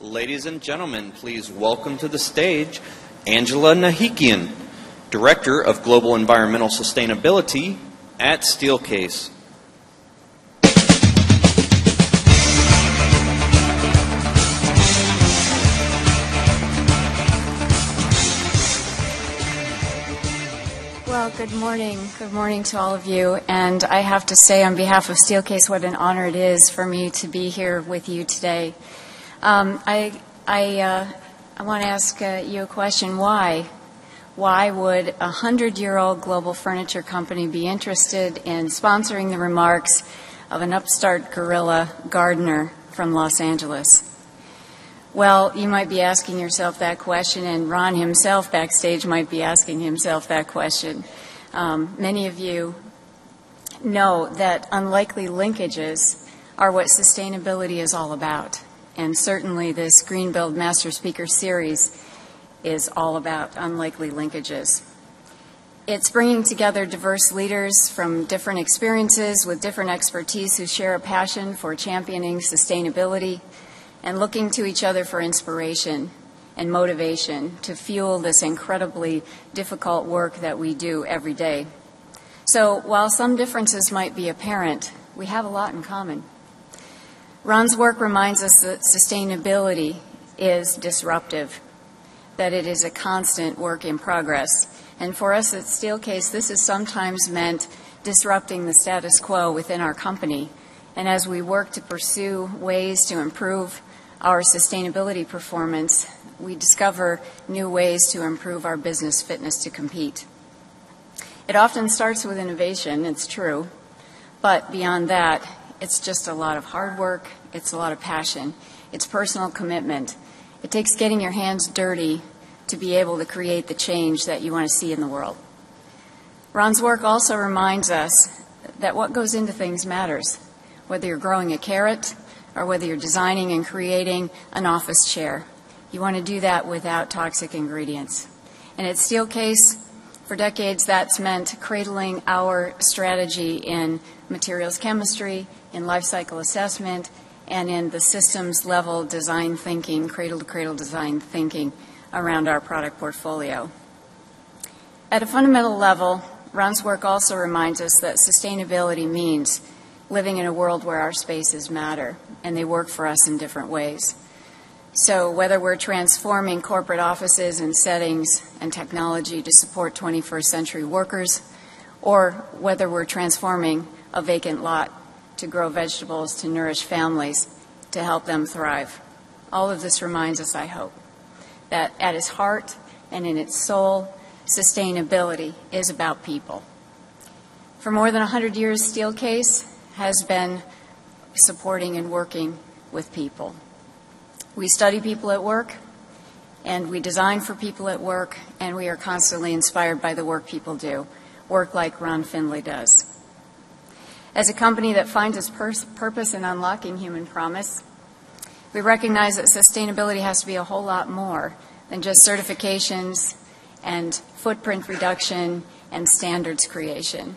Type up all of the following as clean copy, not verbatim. Ladies and gentlemen, please welcome to the stage Angela Nahikian, Director of Global Environmental Sustainability at Steelcase. Well, good morning. Good morning to all of you. And I have to say on behalf of Steelcase what an honor it is for me to be here with you today. I want to ask you a question. Why? Why would a 100-year-old global furniture company be interested in sponsoring the remarks of an upstart guerrilla gardener from Los Angeles? Well, you might be asking yourself that question, and Ron himself backstage might be asking himself that question. Many of you know that unlikely linkages are what sustainability is all about. And certainly this Greenbuild Master Speaker Series is all about unlikely linkages. It's bringing together diverse leaders from different experiences with different expertise who share a passion for championing sustainability and looking to each other for inspiration and motivation to fuel this incredibly difficult work that we do every day. So while some differences might be apparent, we have a lot in common. Ron's work reminds us that sustainability is disruptive, that it is a constant work in progress. And for us at Steelcase, this is sometimes meant disrupting the status quo within our company. And as we work to pursue ways to improve our sustainability performance, we discover new ways to improve our business fitness to compete. It often starts with innovation, it's true, but beyond that, it's just a lot of hard work, it's a lot of passion, it's personal commitment. It takes getting your hands dirty to be able to create the change that you want to see in the world. Ron's work also reminds us that what goes into things matters, whether you're growing a carrot or whether you're designing and creating an office chair. You want to do that without toxic ingredients. And at Steelcase, for decades, that's meant cradling our strategy in materials chemistry, in life cycle assessment, and in the systems level design thinking, cradle-to-cradle design thinking around our product portfolio. At a fundamental level, Ron's work also reminds us that sustainability means living in a world where our spaces matter, and they work for us in different ways. So whether we're transforming corporate offices and settings and technology to support 21st century workers, or whether we're transforming a vacant lot to grow vegetables, to nourish families, to help them thrive. All of this reminds us, I hope, that at its heart and in its soul, sustainability is about people. For more than 100 years, Steelcase has been supporting and working with people. We study people at work, and we design for people at work, and we are constantly inspired by the work people do, work like Ron Finley does. As a company that finds its purpose in unlocking human promise, we recognize that sustainability has to be a whole lot more than just certifications and footprint reduction and standards creation.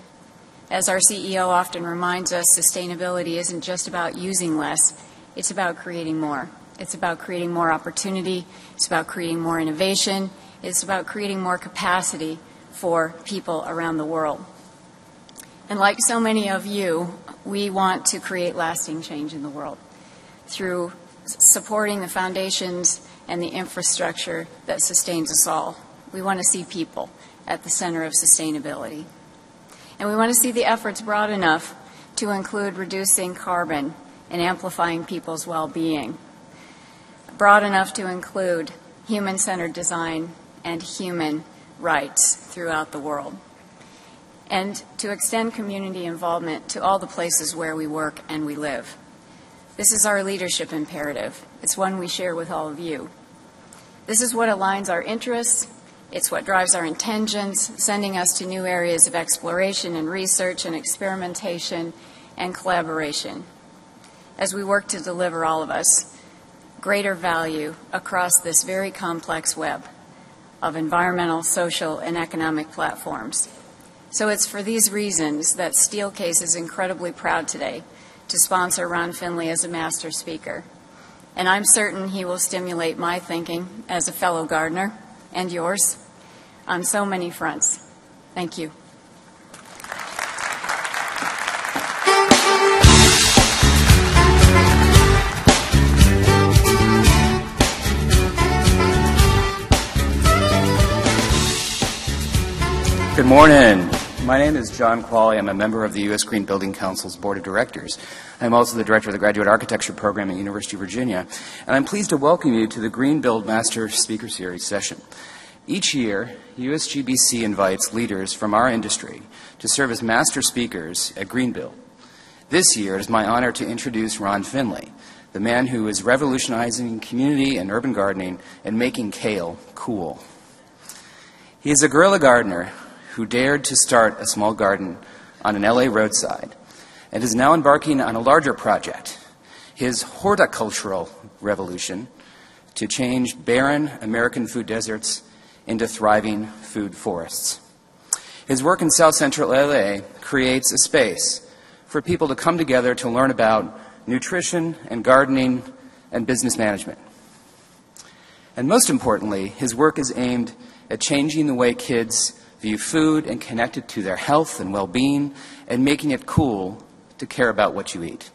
As our CEO often reminds us, sustainability isn't just about using less, it's about creating more. It's about creating more opportunity, it's about creating more innovation, it's about creating more capacity for people around the world. And like so many of you, we want to create lasting change in the world through supporting the foundations and the infrastructure that sustains us all. We want to see people at the center of sustainability. And we want to see the efforts broad enough to include reducing carbon and amplifying people's well-being. Broad enough to include human-centered design and human rights throughout the world, and to extend community involvement to all the places where we work and we live. This is our leadership imperative. It's one we share with all of you. This is what aligns our interests. It's what drives our intentions, sending us to new areas of exploration and research and experimentation and collaboration as we work to deliver, all of us, greater value across this very complex web of environmental, social, and economic platforms. So it's for these reasons that Steelcase is incredibly proud today to sponsor Ron Finley as a master speaker. and I'm certain he will stimulate my thinking as a fellow gardener and yours on so many fronts. Thank you. Good morning. My name is John Qualley. I'm a member of the U.S. Green Building Council's Board of Directors. I'm also the director of the Graduate Architecture Program at University of Virginia. And I'm pleased to welcome you to the Green Build Master Speaker Series session. Each year, USGBC invites leaders from our industry to serve as master speakers at Green Build. This year, it is my honor to introduce Ron Finley, the man who is revolutionizing community and urban gardening and making kale cool. He is a guerrilla gardener who dared to start a small garden on an LA roadside and is now embarking on a larger project, his horticultural revolution, to change barren American food deserts into thriving food forests. His work in South Central LA creates a space for people to come together to learn about nutrition and gardening and business management. And most importantly, his work is aimed at changing the way kids view food and connect it to their health and well-being, and making it cool to care about what you eat.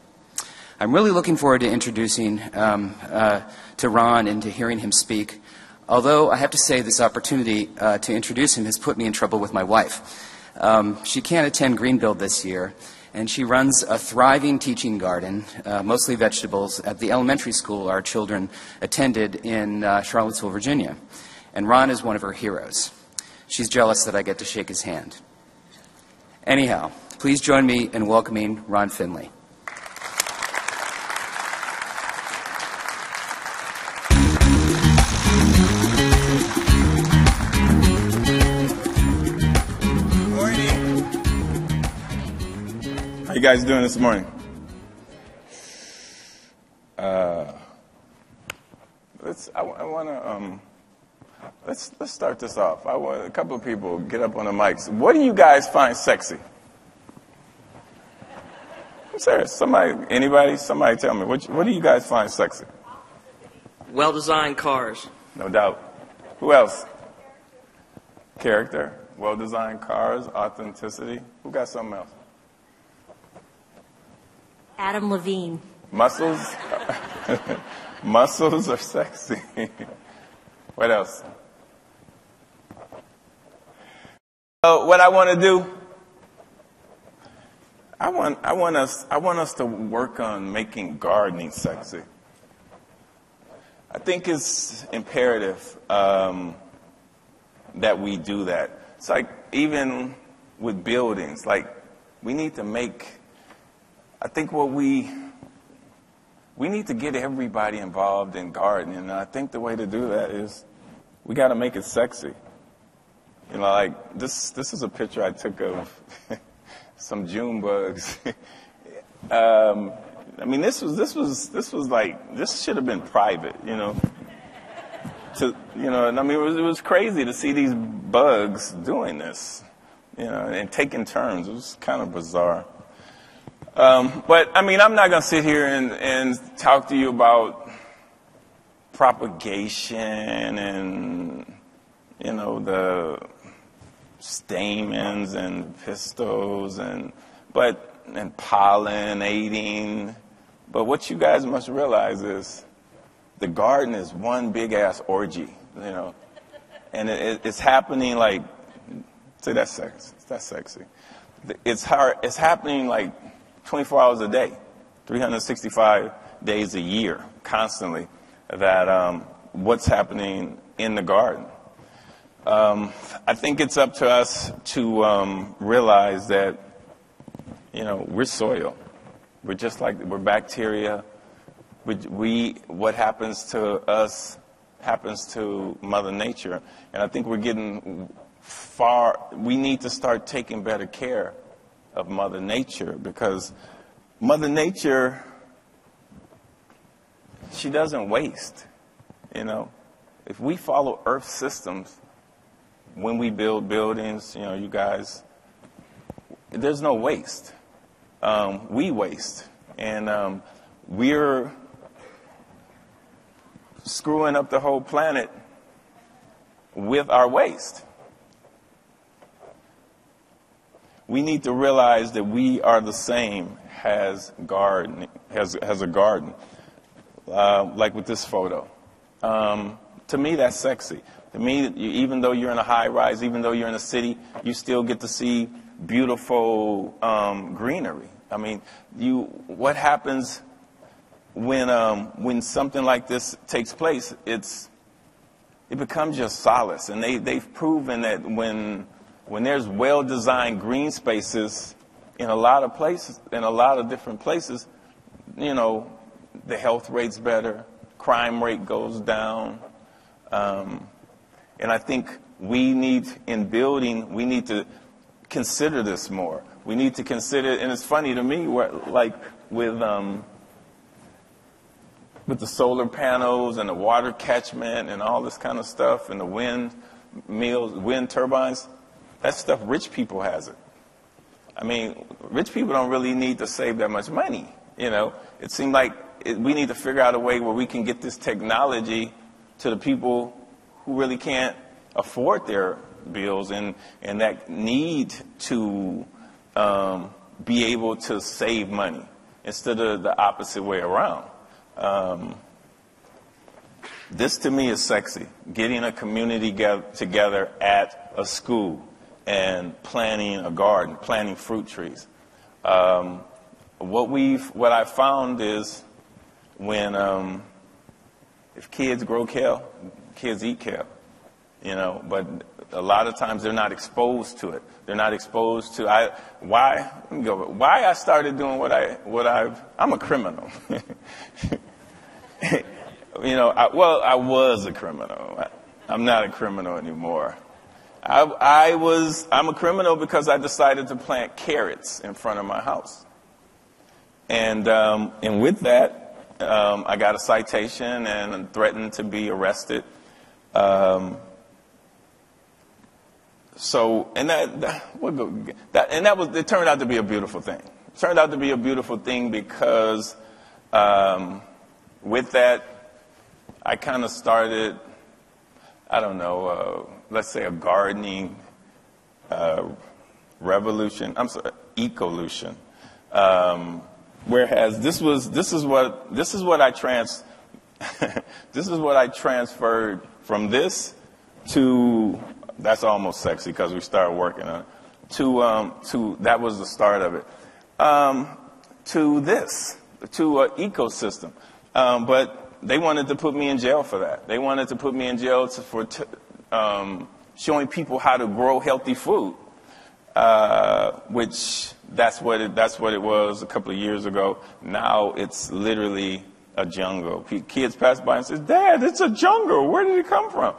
I'm really looking forward to introducing to Ron and to hearing him speak, although I have to say this opportunity to introduce him has put me in trouble with my wife. She can't attend Greenbuild this year, and she runs a thriving teaching garden, mostly vegetables, at the elementary school our children attended in Charlottesville, Virginia. And Ron is one of her heroes. She's jealous that I get to shake his hand. Anyhow, please join me in welcoming Ron Finley. Good morning. How you guys doing this morning? Let's start this off. I want a couple of people get up on the mics. What do you guys find sexy? I'm serious. Somebody tell me. What do you guys find sexy? Well-designed cars. No doubt. Who else? Character. Well-designed cars. Authenticity. Who got something else? Adam Levine. Muscles. Muscles are sexy. What else? So what I want to do, I want us to work on making gardening sexy. I think it's imperative that we do that. It's like even with buildings, like we need to make, I think what we need to get everybody involved in gardening, and I think the way to do that is we got to make it sexy. You know, like this is a picture I took of some June bugs. I mean, this was like, this should have been private, you know. And I mean, it was crazy to see these bugs doing this, you know, and taking turns. It was kind of bizarre. But, I mean, I'm not going to sit here and talk to you about propagation and, you know, the stamens and pistils and pollinating. But what you guys must realize is the garden is one big-ass orgy, you know. And it's happening like, see, that's sexy. That's sexy. It's happening like 24 hours a day, 365 days a year, constantly, that what's happening in the garden. I think it's up to us to realize that, you know, we're soil. We're just like, we're bacteria. What happens to us happens to Mother Nature. And I think we're getting we need to start taking better care of Mother Nature, because Mother Nature, she doesn't waste, you know. If we follow Earth systems, when we build buildings, you know, you guys, there's no waste. We waste, and we're screwing up the whole planet with our waste. We need to realize that we are the same as a garden. Like with this photo. To me, that's sexy. To me, even though you're in a high rise, even though you're in a city, you still get to see beautiful greenery. I mean, what happens when something like this takes place? It becomes your solace, and they've proven that when there's well-designed green spaces in a lot of places, in a lot of different places, you know, the health rate's better, crime rate goes down, and I think we need, in building, we need to consider this more. We need to consider, and it's funny to me, where, like with the solar panels and the water catchment and all this kind of stuff, and the wind turbines, that stuff rich people has it. I mean, rich people don't really need to save that much money, you know. It seemed like we need to figure out a way where we can get this technology to the people who really can't afford their bills and that need to be able to save money instead of the opposite way around. This to me is sexy, getting a community together at a school and planting a garden, planting fruit trees. What I found is when if kids grow kale, kids eat kale, you know, but a lot of times they're not exposed to it. They're not exposed to why I started doing I'm a criminal. You know, I was a criminal. I'm not a criminal anymore. I'm a criminal because I decided to plant carrots in front of my house. And with that, I got a citation and threatened to be arrested. It turned out to be a beautiful thing. It turned out to be a beautiful thing because with that, I kind of started, I don't know, let's say a gardening revolution. I'm sorry, ecolution. Whereas this is what I transferred from this to, that's almost sexy because we started working on it, to that was the start of it, to this, to an ecosystem. But they wanted to put me in jail for that. They wanted to put me in jail for showing people how to grow healthy food. Which that's what it was a couple of years ago. Now it's literally a jungle. Kids pass by and says, "Dad, it's a jungle. Where did it come from?"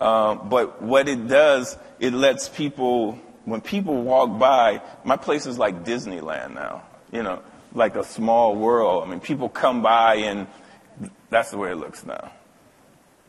But what it does, it lets people, when people walk by, my place is like Disneyland now. You know, like a small world. I mean, people come by and that's the way it looks now.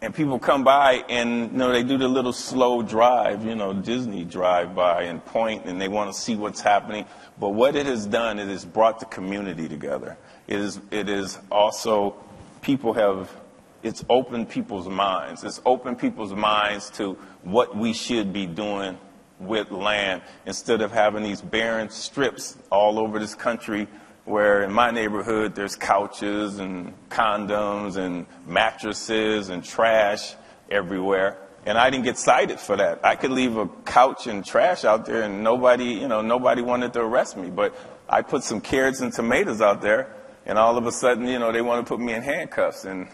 And people come by and, you know, they do the little slow drive, you know, Disney drive by and point, and they want to see what's happening. But what it has done, it has brought the community together. It is also, it's opened people's minds. It's opened people's minds to what we should be doing with land instead of having these barren strips all over this country where in my neighborhood there's couches and condoms and mattresses and trash everywhere. And I didn't get cited for that. I could leave a couch and trash out there and nobody wanted to arrest me. But I put some carrots and tomatoes out there and all of a sudden, you know, they want to put me in handcuffs. And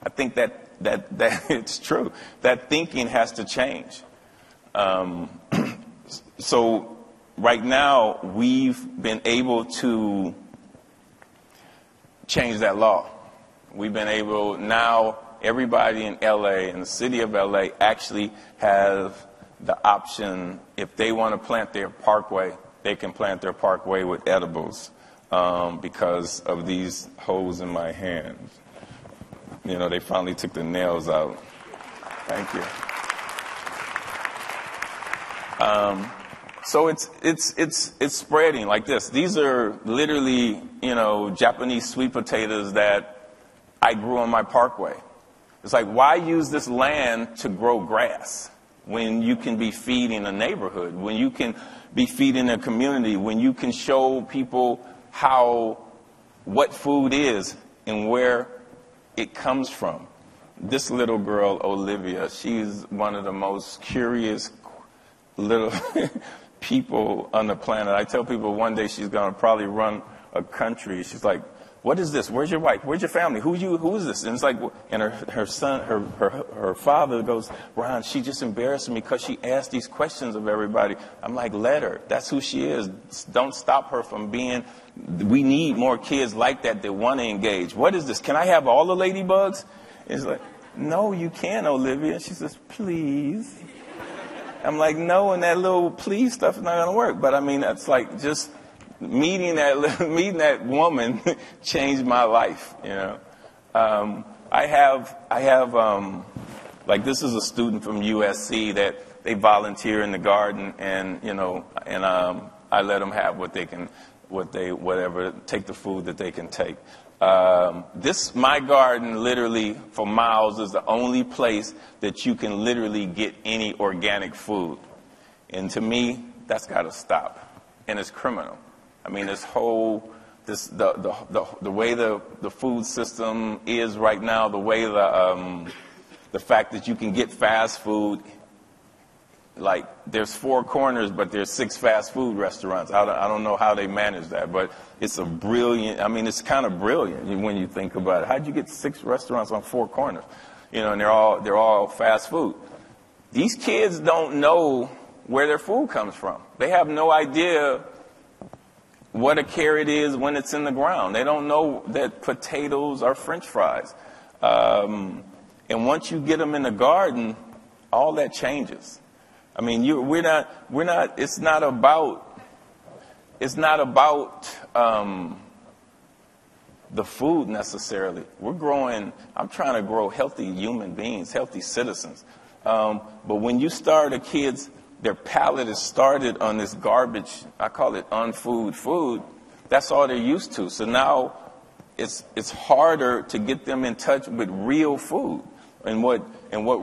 I think that it's true. That thinking has to change. So right now we've been able to change that law. We've been able, now everybody in LA, in the city of LA, actually have the option, if they want to plant their parkway, they can plant their parkway with edibles because of these holes in my hand. You know, they finally took the nails out. Thank you. So it's spreading like this. These are literally, you know, Japanese sweet potatoes that I grew on my parkway. It's like, why use this land to grow grass when you can be feeding a neighborhood, when you can be feeding a community, when you can show people how, what food is and where it comes from? This little girl, Olivia, she's one of the most curious little people on the planet. I tell people one day she's going to probably run a country. She's like, what is this? Where's your wife? Where's your family? Who is this? And it's like, and her son, her father goes, Ron, she just embarrassed me because she asked these questions of everybody. I'm like, let her. That's who she is. Don't stop her from being. We need more kids like that that want to engage. What is this? Can I have all the ladybugs? It's like, no, you can't, Olivia. She says, please. I'm like, no, and that little please stuff is not going to work. But I mean, that's like just meeting that woman changed my life. You know, I have like, this is a student from USC that they volunteer in the garden, and you know, and I let them have whatever take the food that they can take. My garden literally for miles is the only place that you can literally get any organic food. And to me, that's got to stop. And it's criminal. I mean, the way the food system is right now, the way the fact that you can get fast food, like there's four corners, but there's six fast food restaurants. I don't know how they manage that, but it's a brilliant, I mean, it's kind of brilliant when you think about it. How'd you get six restaurants on four corners? You know, and they're all fast food. These kids don't know where their food comes from. They have no idea what a carrot is when it's in the ground. They don't know that potatoes are French fries. And once you get them in the garden, all that changes. I mean, we're not, it's not about the food necessarily. I'm trying to grow healthy human beings, healthy citizens. But when you start a kid's, their palate is started on this garbage, I call it unfood food, that's all they're used to. So now it's harder to get them in touch with real food. And what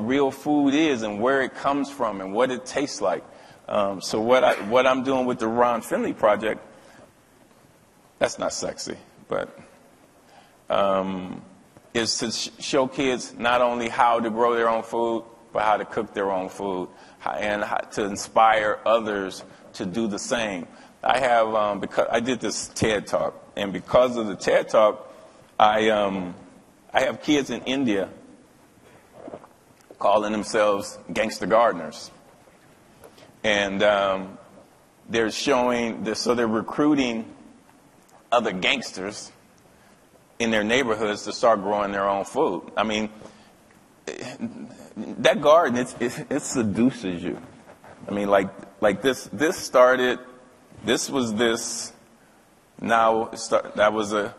real food is and where it comes from and what it tastes like. So what I'm doing with the Ron Finley Project, that's not sexy, but is to show kids not only how to grow their own food, but how to cook their own food, and how to inspire others to do the same. I have because I did this TED Talk, and because of the TED Talk, I have kids in India calling themselves gangster gardeners. And they're recruiting other gangsters in their neighborhoods to start growing their own food. I mean, that garden, it seduces you. I mean, like this started, this was this, now it start, that was a,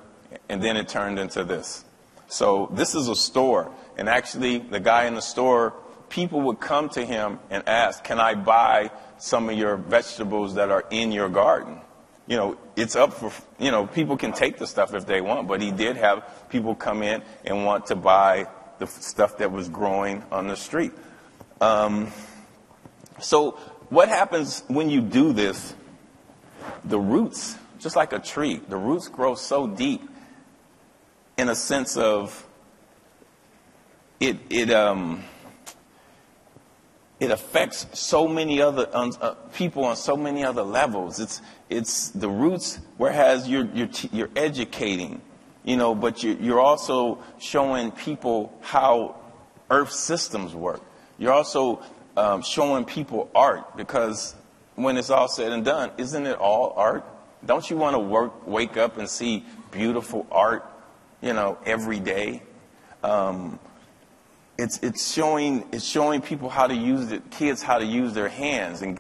and then it turned into this. So this is a store, and actually the guy in the store, people would come to him and ask, can I buy some of your vegetables that are in your garden? You know, it's up for, you know, people can take the stuff if they want, but he did have people come in and want to buy the stuff that was growing on the street. So what happens when you do this, the roots, just like a tree, the roots grow so deep, in a sense of it affects so many other people on so many other levels. It's the roots, whereas you're educating, you know, but you're also showing people how earth systems work. You're also showing people art, because when it's all said and done, isn't it all art? Don't you want to wake up and see beautiful art? You know, every day, it's showing people how to use it, kids how to use their hands, and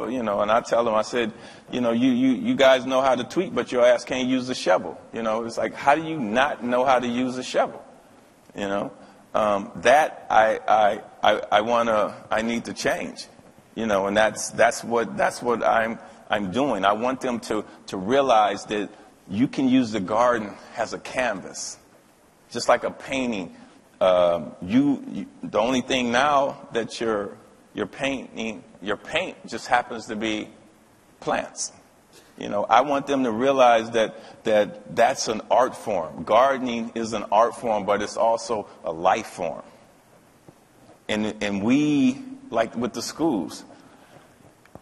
you know. And I tell them, I said, you know, you guys know how to tweak, but your ass can't use a shovel. You know, it's like, how do you not know how to use a shovel? You know, that I need to change. You know, and that's what I'm doing. I want them to realize that. You can use the garden as a canvas, just like a painting. The only thing now that you're painting, your paint just happens to be plants. You know, I want them to realize that that's an art form. Gardening is an art form, but it's also a life form. And we, like with the schools,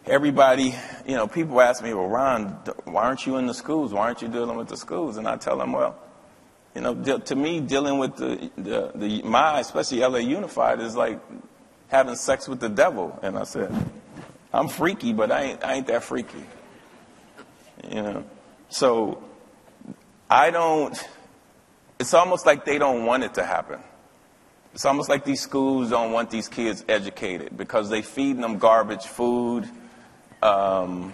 everybody, you know, people ask me, well, Ron, why aren't you in the schools? Why aren't you dealing with the schools? And I tell them, well, you know, to me, dealing with my, especially LA Unified, is like having sex with the devil. And I said, I'm freaky, but I ain't that freaky. You know, so I don't, it's almost like they don't want it to happen. It's almost like these schools don't want these kids educated because they feeding them garbage food. And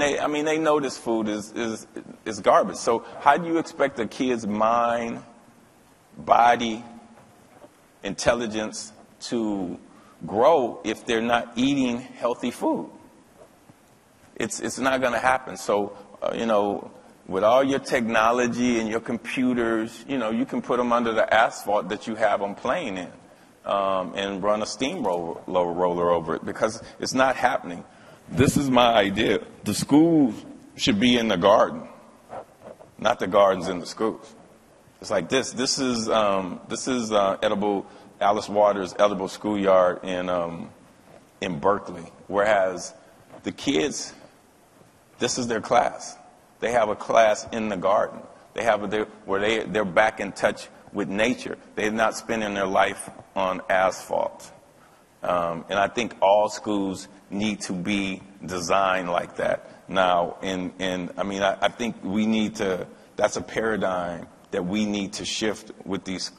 they, I mean, they know this food is garbage. So how do you expect a kid's mind, body, intelligence to grow if they're not eating healthy food? It's not going to happen. So, you know, with all your technology and your computers, you know, you can put them under the asphalt that you have them playing in and run a steamroller over it because it's not happening. This is my idea. The schools should be in the garden, not the gardens in the schools. It's like this. This is Alice Waters' Edible Schoolyard in Berkeley, whereas the kids, this is their class. They have a class in the garden. They have where they're back in touch with nature. They're not spending their life on asphalt. And I think all schools need to be designed like that now. And I mean, I think we need to. That's a paradigm that we need to shift with these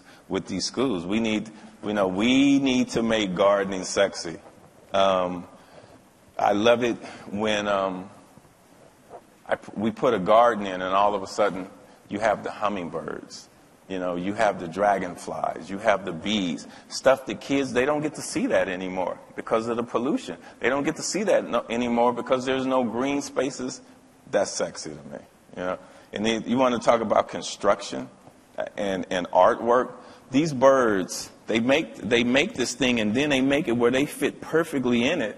schools. We need to make gardening sexy. I love it when we put a garden in, and all of a sudden you have the hummingbirds, you know, you have the dragonflies, you have the bees, stuff the kids, they don't get to see that anymore because of the pollution. They don't get to see that anymore because there's no green spaces. That's sexy to me, you know. And then you want to talk about construction and artwork. These birds, they make this thing, and then they make it where they fit perfectly in it.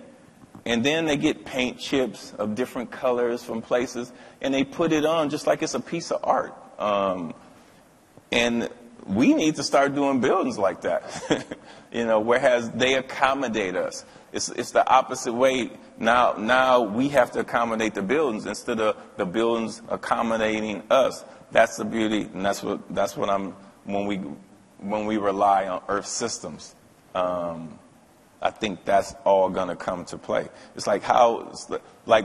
And then they get paint chips of different colors from places, and they put it on just like it's a piece of art. And we need to start doing buildings like that, you know, whereas they accommodate us. It's the opposite way. Now we have to accommodate the buildings instead of the buildings accommodating us. That's the beauty, and that's what when we rely on Earth systems. I think that's all going to come to play. It's like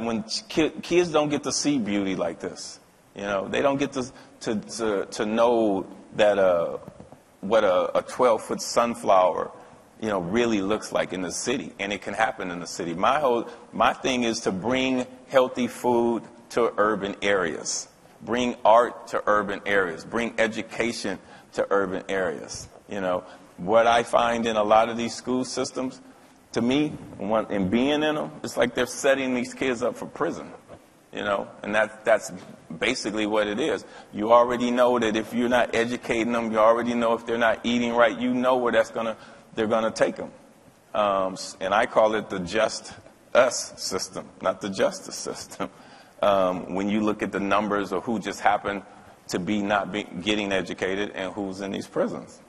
when kids don't get to see beauty like this, you know, they don't get to know that what a 12-foot sunflower, you know, really looks like in the city, and it can happen in the city. My thing is to bring healthy food to urban areas, bring art to urban areas, bring education to urban areas, you know. What I find in a lot of these school systems, to me, and being in them, it's like they're setting these kids up for prison, you know, and that's basically what it is. You already know that if you're not educating them, you already know if they're not eating right, you know where they're gonna take them. And I call it the just us system, not the justice system. When you look at the numbers of who just happened to be not getting educated and who's in these prisons.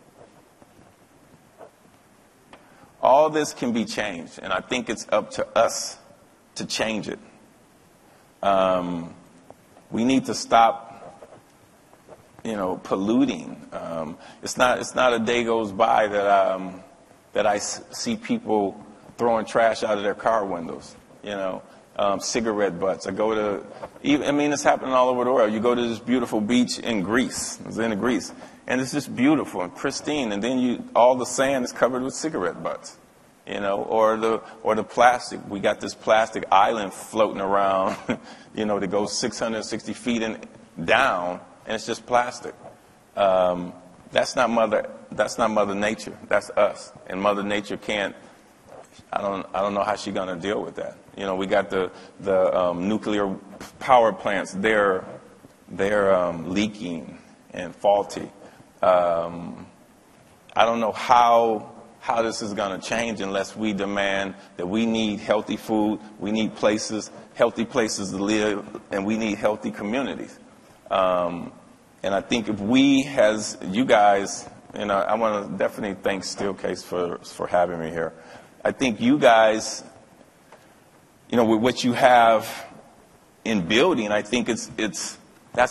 All this can be changed, and I think it's up to us to change it. We need to stop, you know, polluting. It's not a day goes by that I see people throwing trash out of their car windows, you know, cigarette butts. It's happening all over the world. You go to this beautiful beach in Greece. I was in Greece. And it's just beautiful and pristine, and then all the sand is covered with cigarette butts, you know, or the plastic. We got this plastic island floating around, you know, that goes 660 feet down, and it's just plastic. That's not Mother Nature. That's us, and Mother Nature can't. I don't know how she's gonna deal with that. You know, we got the nuclear power plants. They're leaking and faulty. I don't know how this is going to change unless we demand that we need healthy food, we need places, healthy places to live, and we need healthy communities. And I think if we, as you guys, and I want to definitely thank Steelcase for having me here. I think you guys, you know, with what you have in building, I think that's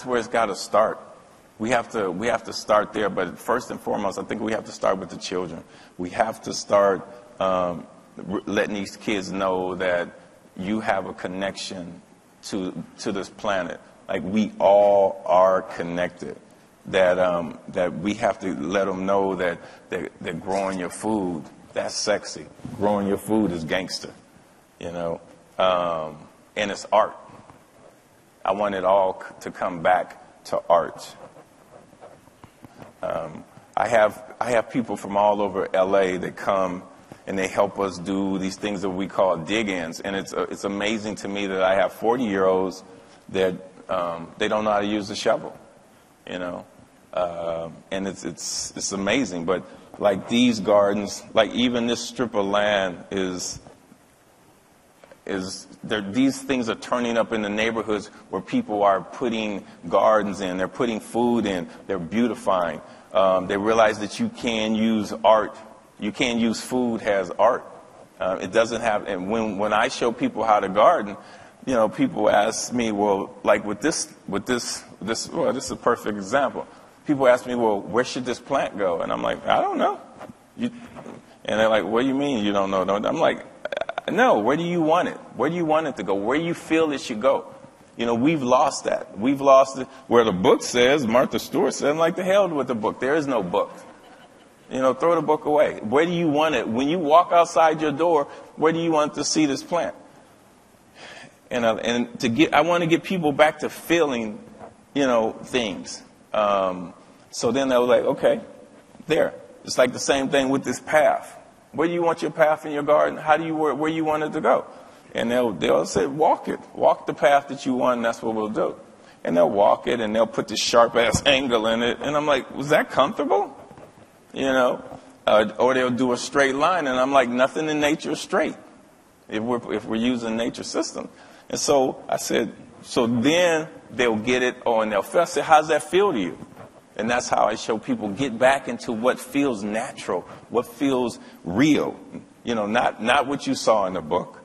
where it's got to start. We have to start there, but first and foremost, I think we have to start with the children. We have to start letting these kids know that you have a connection to this planet. Like, we all are connected. That that we have to let them know that growing your food, that's sexy. Growing your food is gangster, you know, and it's art. I want it all to come back to art. I have people from all over LA that come and they help us do these things that we call dig-ins, and it's amazing to me that I have 40-year-olds that they don't know how to use a shovel, you know, and it's amazing. But like these gardens, like even this strip of land these things are turning up in the neighborhoods where people are putting gardens in, they're putting food in, they're beautifying. They realize that you can use art, you can use food as art. It doesn't have, and when I show people how to garden, you know, people ask me, well, like this is a perfect example. People ask me, well, where should this plant go? And I'm like, I don't know. And they're like, what do you mean you don't know? I'm like, no, where do you want it? Where do you want it to go? Where do you feel it should go? You know, we've lost that. We've lost it. Where the book says, Martha Stewart said, I'm like, the hell with the book. There is no book. You know, throw the book away. Where do you want it? When you walk outside your door, where do you want to see this plant? And I want to get people back to feeling, you know, things. So then they're like, okay, there. It's like the same thing with this path. Where do you want your path in your garden? Where you want it to go? And they'll say, walk it. Walk the path that you want, and that's what we'll do. And they'll walk it, and they'll put this sharp-ass angle in it. And I'm like, was that comfortable? You know? Or they'll do a straight line, and I'm like, nothing in nature is straight if we're using nature system. And so I said, so then they'll get it, and they'll feel. I said, how's that feel to you? And that's how I show people get back into what feels natural, what feels real, you know, not what you saw in the book.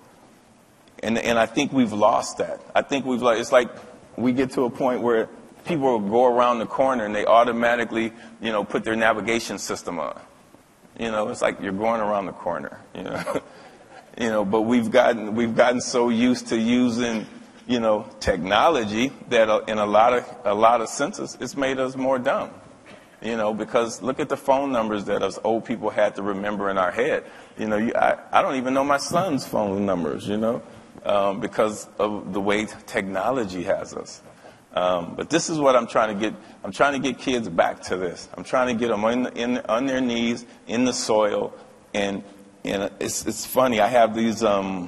And I think we've lost that. I think we've lost, it's like we get to a point where people will go around the corner and they automatically, you know, put their navigation system on. You know, it's like you're going around the corner, you know. You know, but we've gotten so used to using, you know, technology that in a lot of senses, it's made us more dumb. You know, because look at the phone numbers that us old people had to remember in our head. You know, I don't even know my son's phone numbers, you know, because of the way technology has us. But this is what I'm trying to get. I'm trying to get kids back to this. I'm trying to get them on their knees, in the soil, and it's funny. I have these was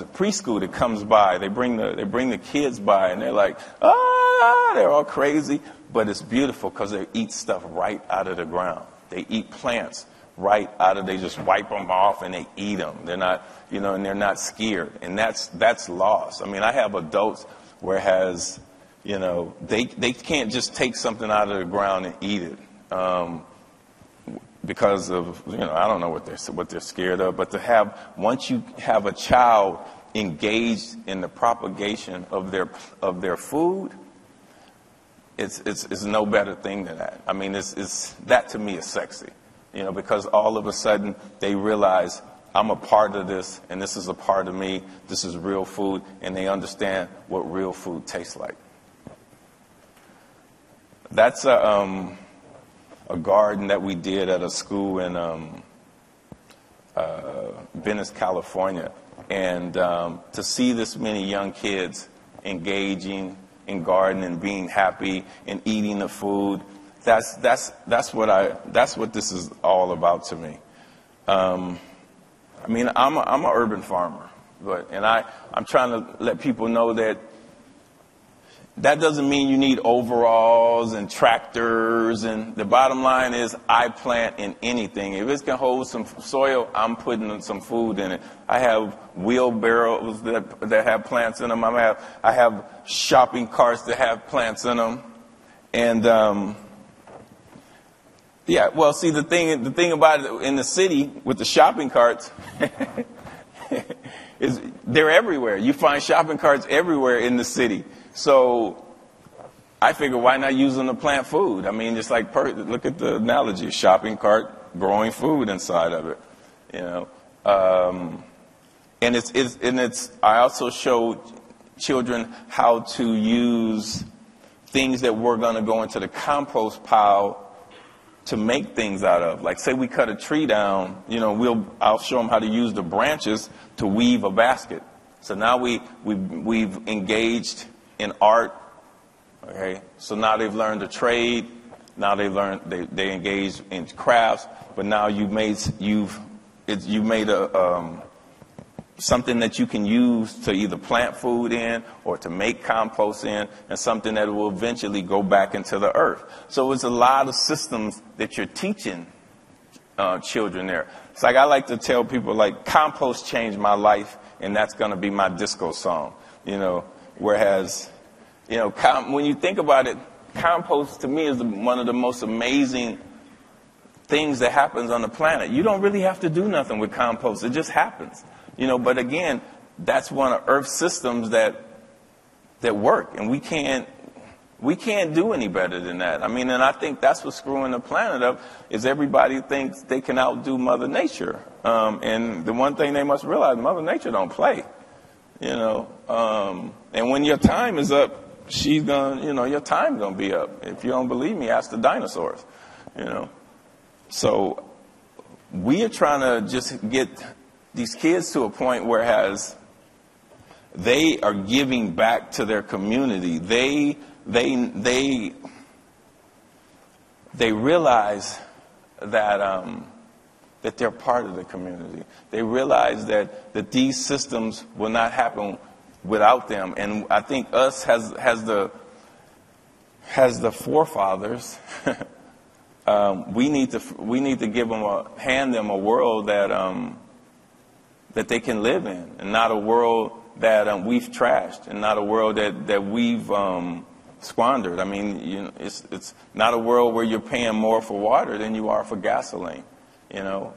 a preschool that comes by. They bring the kids by, and they're like, ah, they're all crazy. But it's beautiful because they eat stuff right out of the ground. They eat plants right out of. They just wipe them off and they eat them. They're not, you know, and they're not scared. And that's lost. I mean, I have adults where has, you know, they can't just take something out of the ground and eat it. Because of, you know, I don't know what they're scared of, but to have, once you have a child engaged in the propagation of their food, it's no better thing than that. I mean, it's that to me is sexy, you know, because all of a sudden they realize I'm a part of this, and this is a part of me. This is real food, and they understand what real food tastes like. That's a garden that we did at a school in Venice, California. And to see this many young kids engaging in gardening, being happy and eating the food, that's what this is all about to me. I mean, I'm an urban farmer, but I'm trying to let people know that That doesn't mean you need overalls and tractors. And the bottom line is, I plant in anything. If it's going to hold some soil, I'm putting some food in it. I have wheelbarrows that have plants in them. I have shopping carts that have plants in them. And yeah, well, see, the thing about it in the city with the shopping carts is they're everywhere. You find shopping carts everywhere in the city. So I figure, why not use them to plant food? I mean, just like, look at the analogy, shopping cart, growing food inside of it, you know. I also show children how to use things that we're going to go into the compost pile to make things out of. Like, say we cut a tree down, you know, I'll show them how to use the branches to weave a basket. So now we've engaged in art, okay? So now they've learned a trade, now they engage in crafts, but now you've made something that you can use to either plant food in or to make compost in, and something that will eventually go back into the earth. So it's a lot of systems that you're teaching children there. It's like, I like to tell people, like, compost changed my life, and that's gonna be my disco song, you know. Whereas, you know, when you think about it, compost to me is one of the most amazing things that happens on the planet. You don't really have to do nothing with compost. It just happens. You know, but again, that's one of Earth's systems that work, and we can't do any better than that. I mean, and I think that's what's screwing the planet up, is everybody thinks they can outdo Mother Nature. And the one thing they must realize, Mother Nature don't play. You know, and when your time is up, your time's gonna be up. If you don't believe me, ask the dinosaurs, you know. So we are trying to just get these kids to a point whereas they are giving back to their community. They realize that that they're part of the community. They realize that these systems will not happen without them. And I think us has the forefathers. we need to hand them a world that they can live in, and not a world that we've trashed, and not a world that we've squandered. I mean, you know, it's not a world where you're paying more for water than you are for gasoline. You know,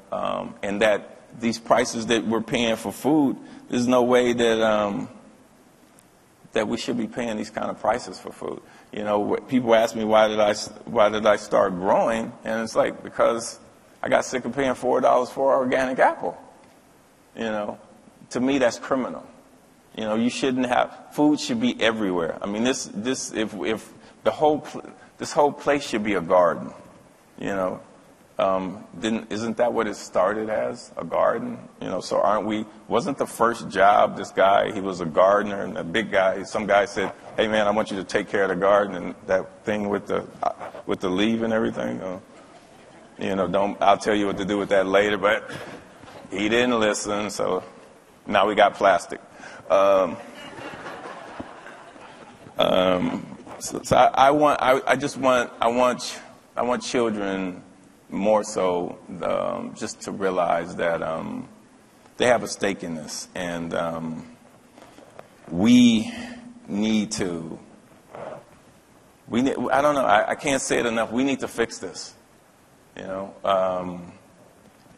and that these prices that we're paying for food, there's no way that we should be paying these kind of prices for food. You know, people ask me, why did I start growing? And it's like, because I got sick of paying $4 for an organic apple. You know, to me, that's criminal. You know, you shouldn't have, food should be everywhere. I mean, this whole place should be a garden, you know. Isn't that what it started as, a garden? You know, so wasn't the first job, this guy, he was a gardener, and a big guy, some guy said, hey man, I want you to take care of the garden, and that thing with the leaf and everything. You know, I'll tell you what to do with that later, but he didn't listen, so now we got plastic. So I want children, more so, just to realize that they have a stake in this, and I don't know, I can't say it enough, we need to fix this, you know,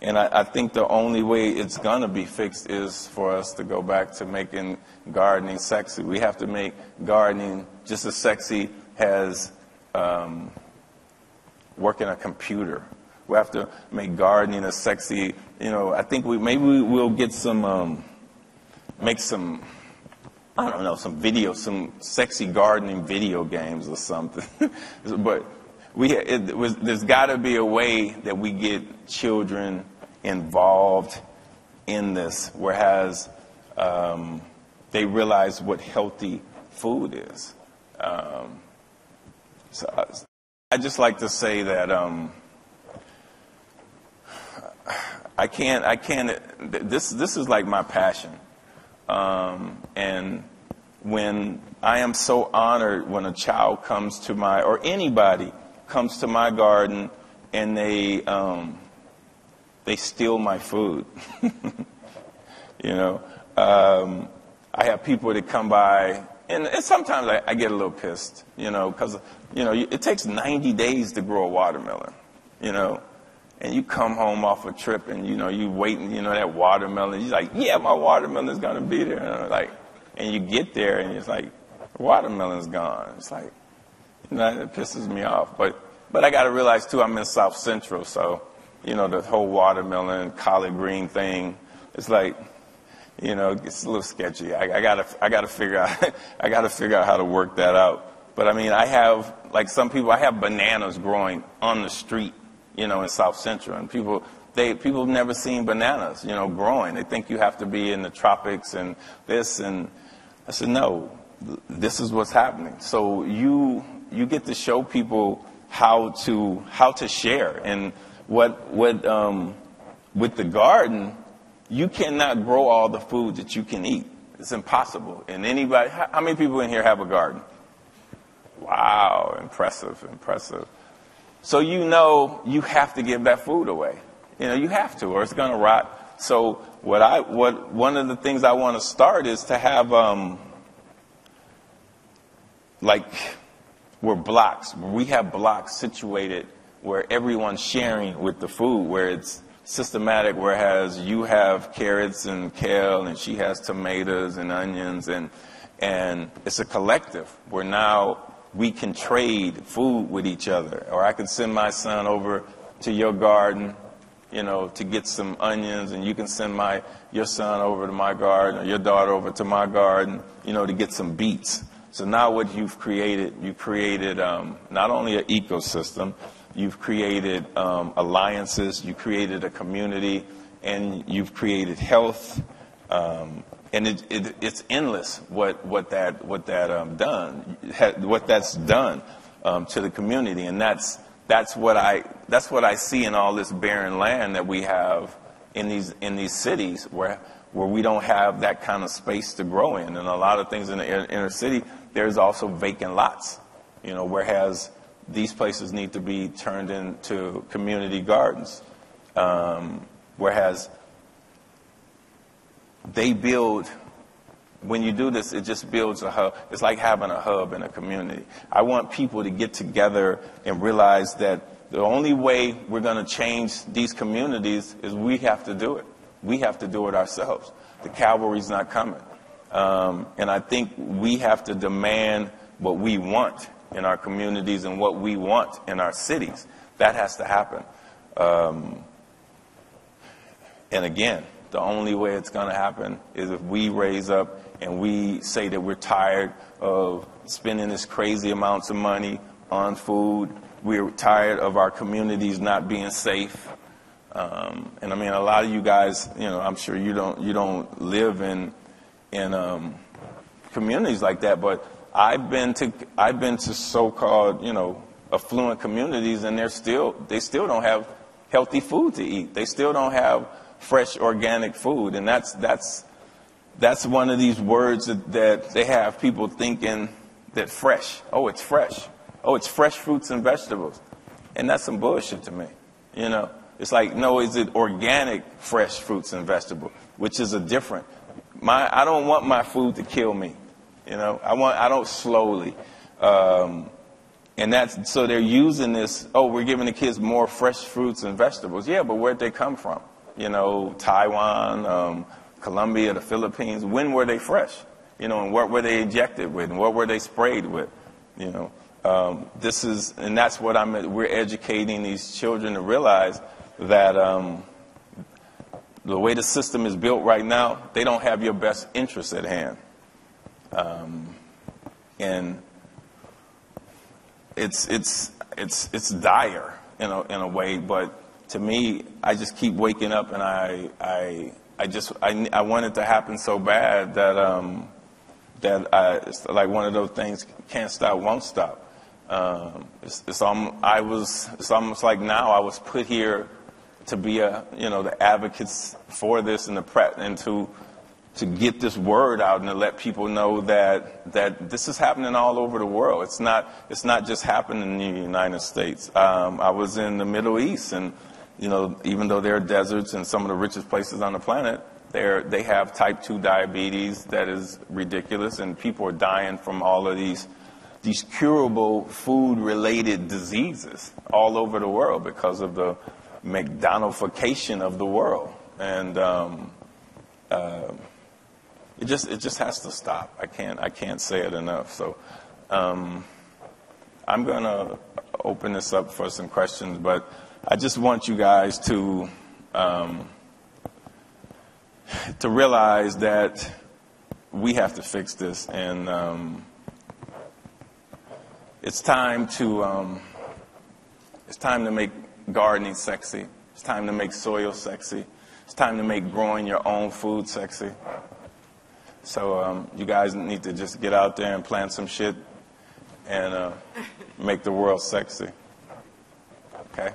and I think the only way it's gonna be fixed is for us to go back to making gardening sexy. We have to make gardening just as sexy as working a computer. We have to make gardening a sexy, you know. I think we'll get some, some video, some sexy gardening video games or something. But there's got to be a way that we get children involved in this, whereas they realize what healthy food is. So I'd just like to say that This is like my passion, and when I am so honored when a child comes to my, or anybody comes to my garden and they steal my food. You know, I have people that come by, and sometimes I get a little pissed, you know, because, you know, it takes 90 days to grow a watermelon, you know, and you come home off a trip and, you know, you waiting, you know, that watermelon, you're like, yeah, my watermelon's going to be there. And like, and you get there and it's like, watermelon's gone. It's like, you know, it pisses me off. But I got to realize, too, I'm in South Central, so, you know, the whole watermelon, collard green thing, it's like, you know, it's a little sketchy. I gotta figure out how to work that out. But I mean, I have, like some people, I have bananas growing on the street, you know, in South Central, and people have never seen bananas, you know, growing. They think you have to be in the tropics and this, and I said, no, this is what's happening. So you get to show people how to share, and what with the garden. You cannot grow all the food that you can eat. It's impossible. And anybody, how many people in here have a garden? Wow, impressive, impressive. So you know you have to give that food away. You know, you have to, or it's going to rot. So one of the things I want to start is to have, like, we're blocks. We have blocks situated where everyone's sharing with the food, where it's systematic, whereas you have carrots and kale and she has tomatoes and onions, and it's a collective where now we can trade food with each other, or I can send my son over to your garden, you know, to get some onions, and you can send your son over to my garden, or your daughter over to my garden, you know, to get some beets. So now what you've created not only an ecosystem, you've created alliances, you created a community, and you've created health, and it's endless what that's done to the community, and that's what I see in all this barren land that we have in these cities where we don't have that kind of space to grow in, and a lot of things in the inner city. There's also vacant lots, you know, whereas these places need to be turned into community gardens, whereas they build, when you do this, it just builds a hub. It's like having a hub in a community. I want people to get together and realize that the only way we're going to change these communities is we have to do it. We have to do it ourselves. The cavalry's not coming. And I think we have to demand what we want in our communities and what we want in our cities. That has to happen. And again, the only way it's going to happen is if we raise up and we say that we're tired of spending this crazy amounts of money on food. We're tired of our communities not being safe. And I mean, a lot of you guys, you know, I'm sure you don't live in communities like that, but I've been to so-called, you know, affluent communities, and they still don't have healthy food to eat. They still don't have fresh organic food, and that's one of these words that they have people thinking that fresh. Oh, it's fresh. Oh, it's fresh fruits and vegetables, and that's some bullshit to me. You know, it's like, no, is it organic fresh fruits and vegetables, which is a different. I don't want my food to kill me. You know, I don't slowly. And that's, so they're using this, oh, we're giving the kids more fresh fruits and vegetables. Yeah, but where'd they come from? You know, Taiwan, Colombia, the Philippines. When were they fresh? You know, and what were they injected with? And what were they sprayed with? You know, and that's what we're educating these children to realize that the way the system is built right now, they don't have your best interests at hand. And it's dire in a way, but to me, I just keep waking up, and I want it to happen so bad that it's like one of those things, can't stop, won't stop. It's almost like now I was put here to be the advocates for this and to to get this word out and to let people know that this is happening all over the world. It's not just happening in the United States. I was in the Middle East, and you know, even though there are deserts and some of the richest places on the planet, they have type 2 diabetes that is ridiculous, and people are dying from all of these curable food-related diseases all over the world because of the McDonaldification of the world. And it just has to stop. I can't say it enough. So I'm going to open this up for some questions, but I just want you guys to realize that we have to fix this, and it's time to make gardening sexy. It's time to make soil sexy. It's time to make growing your own food sexy. So you guys need to just get out there and plant some shit and make the world sexy. Okay?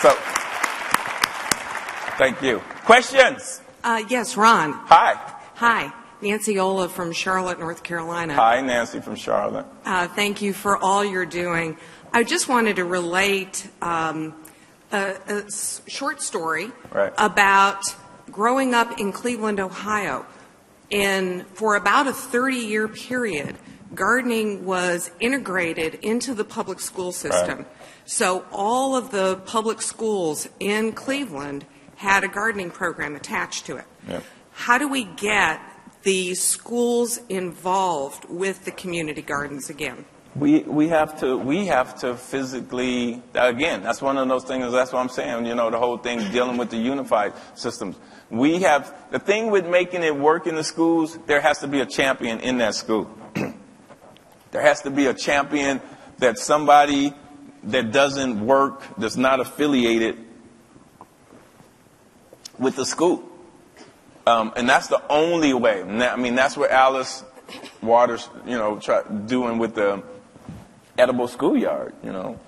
So, thank you. Questions? Yes, Ron. Hi. Hi. Nancy Ola from Charlotte, North Carolina. Hi, Nancy from Charlotte. Thank you for all you're doing. I just wanted to relate a short story about growing up in Cleveland, Ohio. And for about a 30-year period, gardening was integrated into the public school system. Right. So all of the public schools in Cleveland had a gardening program attached to it. Yep. How do we get the schools involved with the community gardens again? We have to physically, again, that's one of those things, that's what I'm saying, you know, the whole thing dealing with the unified systems. We have, the thing with making it work in the schools, there has to be a champion in that school. There has to be a champion that somebody that doesn't work, that's not affiliated with the school. And that's the only way. I mean, that's what Alice Waters, you know, doing with the Edible Schoolyard, you know.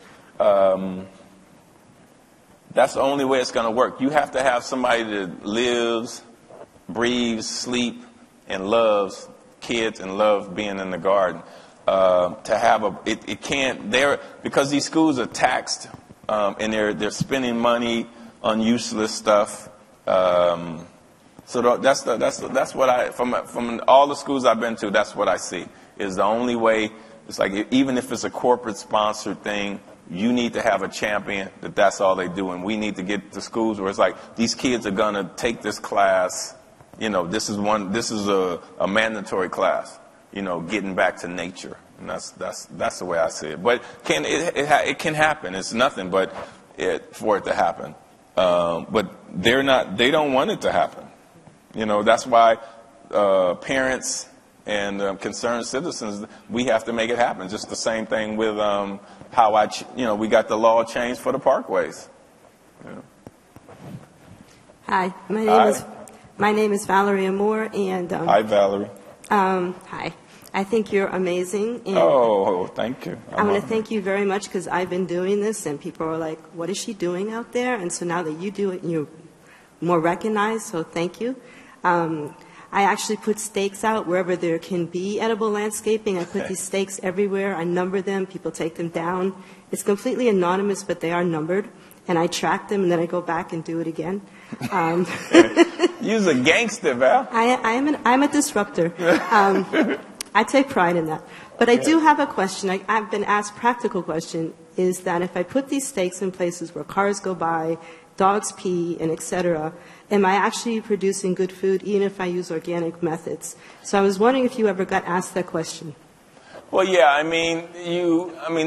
That's the only way it's going to work. You have to have somebody that lives, breathes, sleeps, and loves kids and loves being in the garden. To have a, it can't, they're, because these schools are taxed and they're spending money on useless stuff. So that's what I, from all the schools I've been to, that's what I see. Is the only way, it's like even if it's a corporate sponsored thing, you need to have a champion that that's all they do. And we need to get to schools where it's like, these kids are going to take this class, you know, this is a mandatory class, you know, getting back to nature. And that's the way I see it. But it can happen. It's nothing but for it to happen. But they're not, they don't want it to happen. You know, that's why parents and concerned citizens, we have to make it happen. Just the same thing with how we got the law changed for the parkways. Yeah. Hi, my name is Valerie Moore, and hi, Valerie. Hi, I think you're amazing. And oh, thank you. I want to thank you very much because I've been doing this, and people are like, "What is she doing out there?" And so now that you do it, you're more recognized. So thank you. I actually put stakes out wherever there can be edible landscaping. I put these stakes everywhere. I number them. People take them down. It's completely anonymous, but they are numbered. And I track them, and then I go back and do it again. You're a gangster, Val. I'm a disruptor. I take pride in that. But I do have a question. I've been asked a practical question, is that if I put these stakes in places where cars go by, dogs pee, and etc., am I actually producing good food even if I use organic methods? So I was wondering if you ever got asked that question. Well, yeah, I mean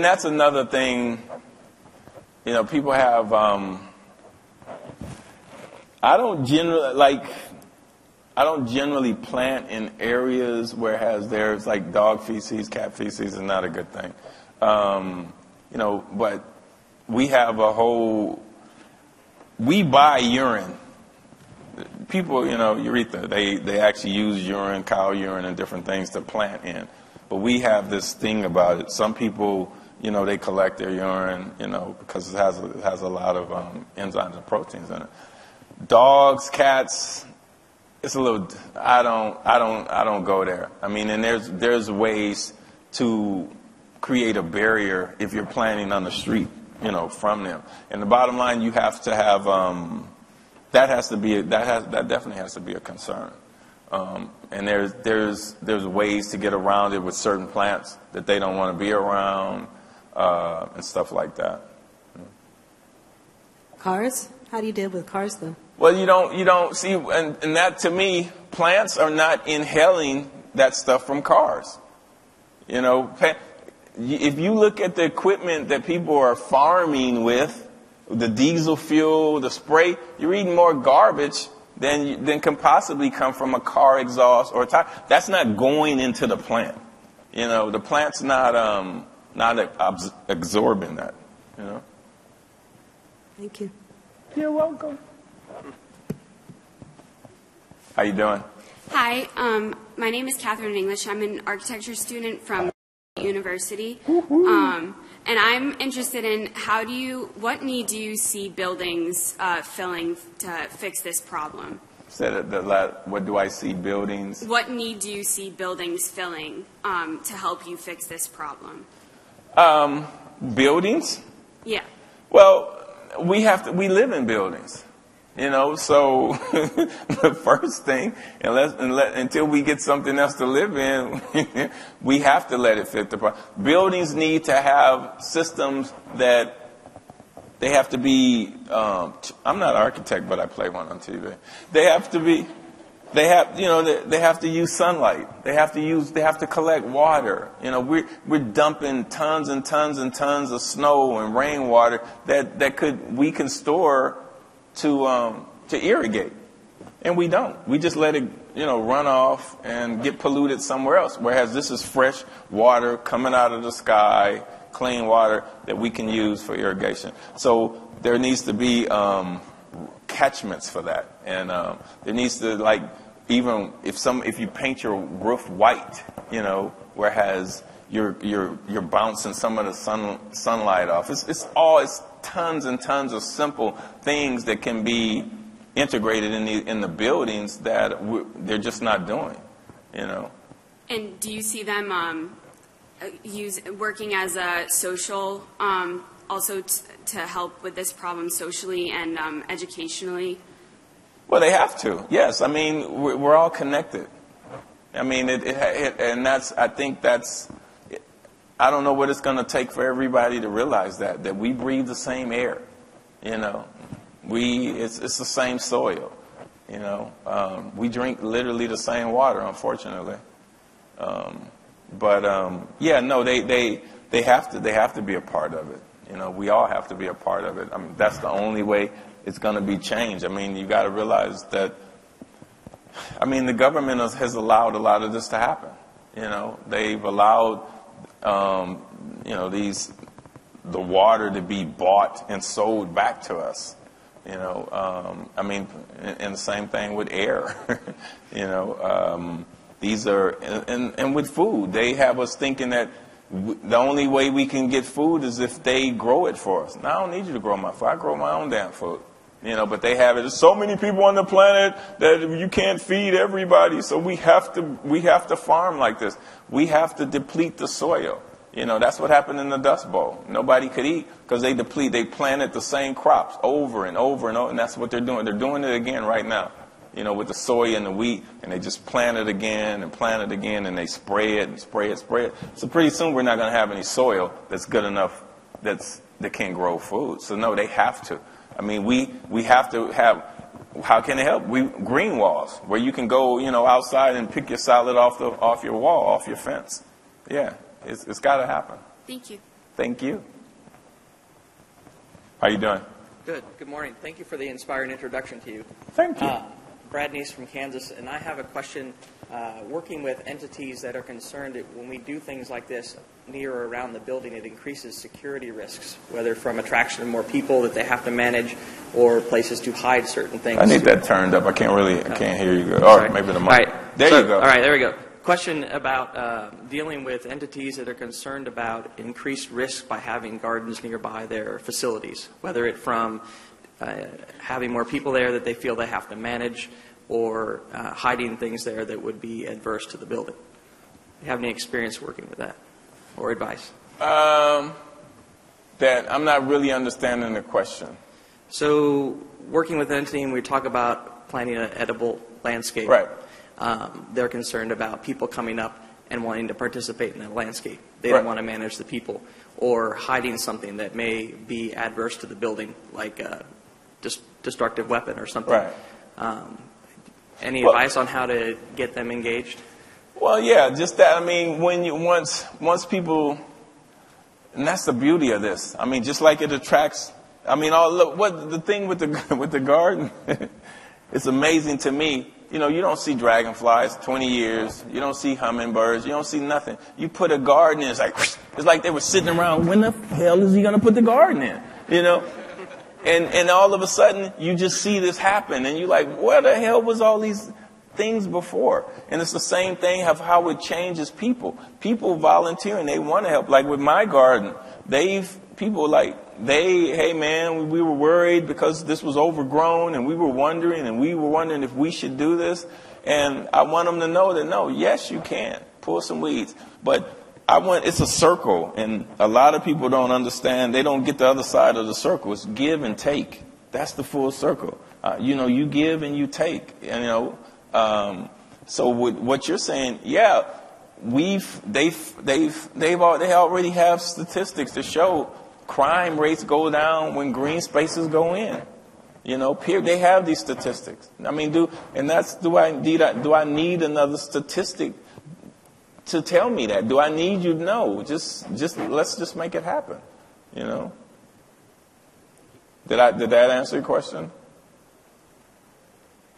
that's another thing. You know, people have I don't generally plant in areas where there's like dog feces, cat feces is not a good thing. You know, but we have a whole, we buy urine. People, you know, urethra, they actually use urine, cow urine, and different things to plant in. But we have this thing about it. Some people you know, they collect their urine, you know, because it has a lot of enzymes and proteins in it. Dogs, cats, it's a little, I don't go there. I mean, and there's ways to create a barrier if you're planning on the street, you know, from them. And the bottom line, you have to have, that definitely has to be a concern. And there's ways to get around it with certain plants that they don't want to be around, and stuff like that. Cars? How do you deal with cars though? Well, you don't see, and that to me, plants are not inhaling that stuff from cars. You know, if you look at the equipment that people are farming with, the diesel fuel, the spray, you're eating more garbage than can possibly come from a car exhaust or a tire. That's not going into the plant. You know, the plant's not absorbing that, you know. Thank you. You're welcome. How you doing? Hi, my name is Catherine English. I'm an architecture student from University. And I'm interested in what need do you see buildings filling to fix this problem? What do I see buildings? What need do you see buildings filling to help you fix this problem? Buildings? Yeah. Well, we live in buildings, you know, so the first thing, until we get something else to live in, we have to let it fit the problem. Buildings need to have systems that they have to be, I'm not an architect, but I play one on TV. They have to use sunlight. They have to collect water. You know, we're dumping tons and tons and tons of snow and rainwater we can store to irrigate. And we don't. We just let it, you know, run off and get polluted somewhere else. Whereas this is fresh water coming out of the sky, clean water that we can use for irrigation. So there needs to be, catchments for that, and there needs to, like, even if you paint your roof white, you know, whereas you're bouncing some of the sunlight off. It's tons and tons of simple things that can be integrated in the buildings that they're just not doing, you know. And do you see them working as a social? Also to help with this problem socially and educationally? Well, they have to, yes. I mean, we're all connected. I mean, I don't know what it's going to take for everybody to realize that we breathe the same air, you know. It's the same soil, you know. We drink literally the same water, unfortunately. Yeah, no, they have to be a part of it. You know, we all have to be a part of it. I mean, that's the only way it's going to be changed. I mean, you got to realize that, I mean, the government has allowed a lot of this to happen. You know, they've allowed, you know, the water to be bought and sold back to us. You know, I mean, and the same thing with air. You know, these are, and with food, they have us thinking that the only way we can get food is if they grow it for us. Now, I don't need you to grow my food. I grow my own damn food. You know, but they have it. There's so many people on the planet that you can't feed everybody, so we have to farm like this. We have to deplete the soil. You know, that's what happened in the Dust Bowl. Nobody could eat because they deplete. They planted the same crops over and over and over, and that's what they're doing. They're doing it again right now, you know, with the soy and the wheat, and they just plant it again, and they spray it and spray it, spray it. So pretty soon we're not going to have any soil that's good enough that can grow food. So no, they have to. I mean, we have to have, how can it help? Green walls, where you can go, you know, outside and pick your salad off your wall, off your fence. Yeah, it's got to happen. Thank you. Thank you. How you doing? Good. Good morning. Thank you for the inspiring introduction to you. Thank you. Brad Neese from Kansas, and I have a question. Working with entities that are concerned that when we do things like this near or around the building, it increases security risks, whether from attraction of more people that they have to manage or places to hide certain things. I need that turned up. I can't hear you good. All right, maybe the mic. All right. There you go. All right, there we go. question about dealing with entities that are concerned about increased risk by having gardens nearby their facilities, whether it from having more people there that they feel they have to manage, or hiding things there that would be adverse to the building. Do you have any experience working with that or advice? I'm not really understanding the question. So working with an entity, and we talk about planning an edible landscape. Right. They're concerned about people coming up and wanting to participate in that landscape. They don't want to manage the people, or hiding something that may be adverse to the building, like a destructive weapon or something. Right. Any advice on how to get them engaged? Well, yeah, just that. I mean, when you once people, and that's the beauty of this. I mean, just like it attracts. I mean, the thing with the garden, it's amazing to me. You know, you don't see dragonflies 20 years. You don't see hummingbirds. You don't see nothing. You put a garden in, it's like they were sitting around, when the hell is he going to put the garden in? You know? And all of a sudden, you just see this happen. And you're like, where the hell was all these things before? And it's the same thing of how it changes people. People volunteer and they want to help. Like with my garden, hey man, we were worried because this was overgrown, and we were wondering if we should do this. And I want them to know that no, yes, you can pull some weeds, but it's a circle, and a lot of people don't understand. They don't get the other side of the circle. It's give and take. That's the full circle. You know, you give and you take. And, you know, so with what you're saying, yeah, they already have statistics to show. Crime rates go down when green spaces go in. You know, they have these statistics. I mean, do I need another statistic to tell me that? Do I need you? No. Just let's just make it happen. You know. Did that answer your question?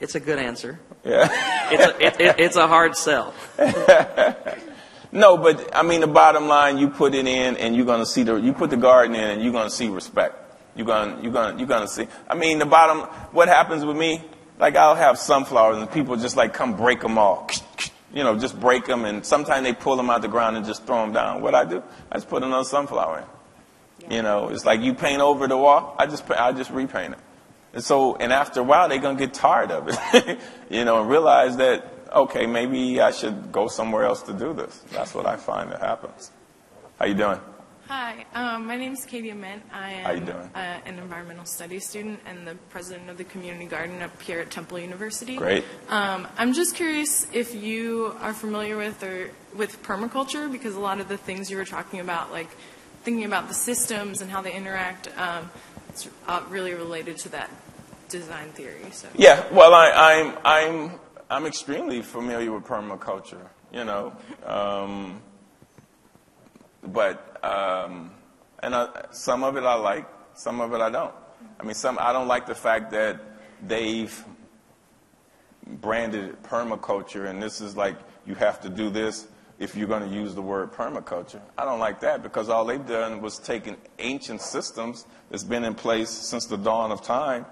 It's a good answer. Yeah. It's a hard sell. No, but I mean, the bottom line, you put it in, and you're gonna see you put the garden in, and you're gonna see respect. You're gonna see. I mean, the bottom. What happens with me? Like, I'll have sunflowers, and people just like come break them all. You know, just break them, and sometimes they pull them out the ground and just throw them down. What I do? I just put another sunflower in. Yeah. You know, it's like you paint over the wall. I just repaint it. And so, and after a while, they're gonna get tired of it. You know, and realize that, okay, maybe I should go somewhere else to do this. That's what I find that happens. How you doing? Hi, my name is Katie Ament. I am an environmental studies student and the president of the community garden up here at Temple University. Great. I'm just curious if you are familiar with permaculture, because a lot of the things you were talking about, like thinking about the systems and how they interact, it's really related to that design theory. So. Yeah. Well, I'm extremely familiar with permaculture, you know, some of it I like, some of it I don't. I mean, I don't like the fact that they've branded it permaculture, and this is like, you have to do this if you're going to use the word permaculture. I don't like that, because all they've done was taken ancient systems that's been in place since the dawn of time,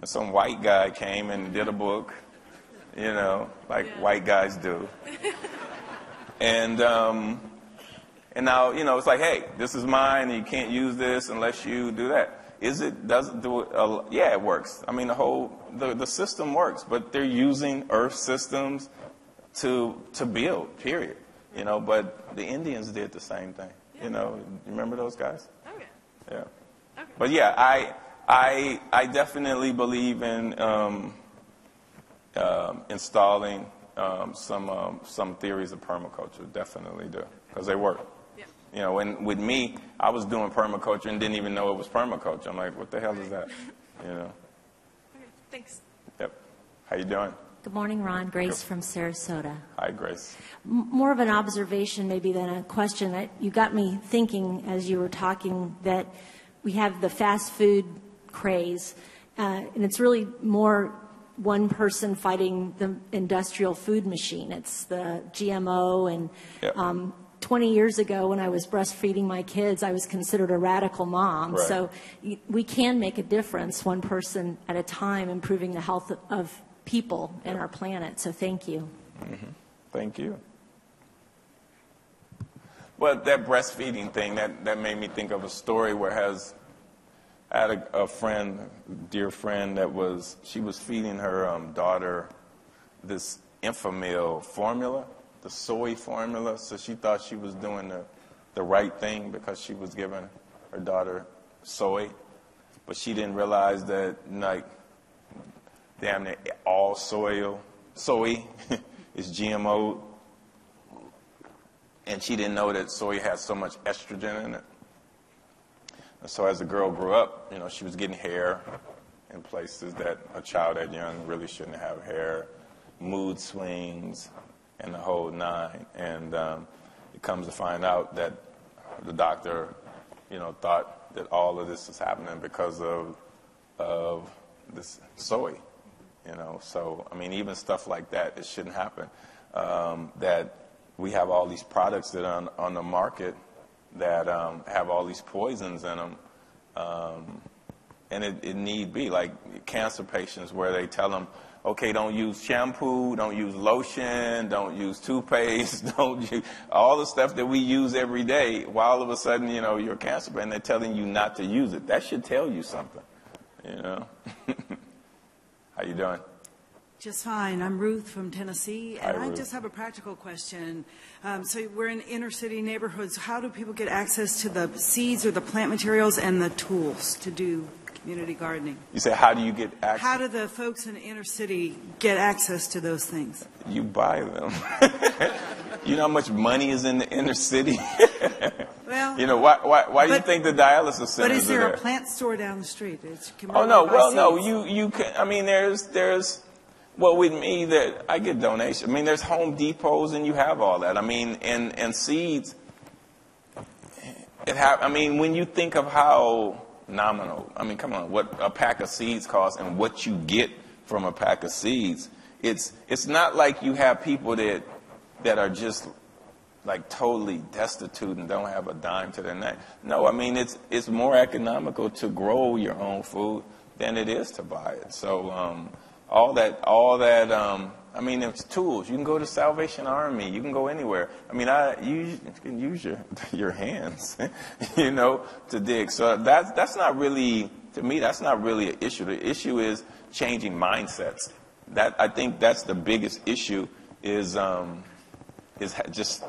and some white guy came and did a book. You know, like white guys do. And now, you know, it's like, hey, this is mine, and you can't use this unless you do that. Yeah, it works. I mean, the system works, but they're using earth systems to build, period. You know, but the Indians did the same thing. Yeah. You know, remember those guys? Okay. Yeah. Okay. But yeah, I definitely believe in installing some theories of permaculture, definitely do, because they work. Yeah. You know, and with me, I was doing permaculture and didn't even know it was permaculture. I'm like, what the hell is that? You know. Okay, thanks. Yep. How you doing? Good morning, Ron. Grace from Sarasota. Hi, Grace. More of an observation maybe than a question. You got me thinking as you were talking that we have the fast food craze, and it's really more one person fighting the industrial food machine. It's the GMO. And 20 years ago, when I was breastfeeding my kids, I was considered a radical mom. Right. So we can make a difference, one person at a time, improving the health of people and our planet. So thank you. Mm-hmm. Thank you. But that breastfeeding thing, that made me think of a story where I had a friend, dear friend, she was feeding her daughter this Infamil formula, the soy formula. So she thought she was doing the right thing because she was giving her daughter soy. But she didn't realize that, like, damn near all soy is GMO, and she didn't know that soy has so much estrogen in it. And so as the girl grew up, you know, she was getting hair in places that a child that young really shouldn't have hair, mood swings, and the whole nine. And it comes to find out that the doctor, you know, thought that all of this is happening because of this soy. You know, so, I mean, even stuff like that, it shouldn't happen. That we have all these products that are on the market that have all these poisons in them. And it need be, like cancer patients where they tell them, okay, don't use shampoo, don't use lotion, don't use toothpaste, don't use all the stuff that we use every day. While all of a sudden, you know, you're a cancer patient and they're telling you not to use it. That should tell you something, you know. How you doing? Just fine. I'm Ruth from Tennessee, and I just have a practical question. So we're in inner city neighborhoods. How do people get access to the seeds or the plant materials and the tools to do community gardening? You say, how do you get access? How do the folks in inner city get access to those things? You buy them. You know how much money is in the inner city? Well, you know, why do you think the dialysis centers are there? But is there a plant store down the street? Oh, no, well, no, you can, I mean, there's, well, with me, that I get donations. I mean, there's Home Depots and you have all that. I mean, and seeds, I mean, when you think of how nominal, I mean, come on, what a pack of seeds costs and what you get from a pack of seeds, it's not like you have people that are just like totally destitute and don't have a dime to their name. No, I mean, it's more economical to grow your own food than it is to buy it. So I mean, it's tools. You can go to Salvation Army. You can go anywhere. I mean, you can use your hands, you know, to dig. So that's not really, to me, that's not really an issue. The issue is changing mindsets. I think that's the biggest issue is just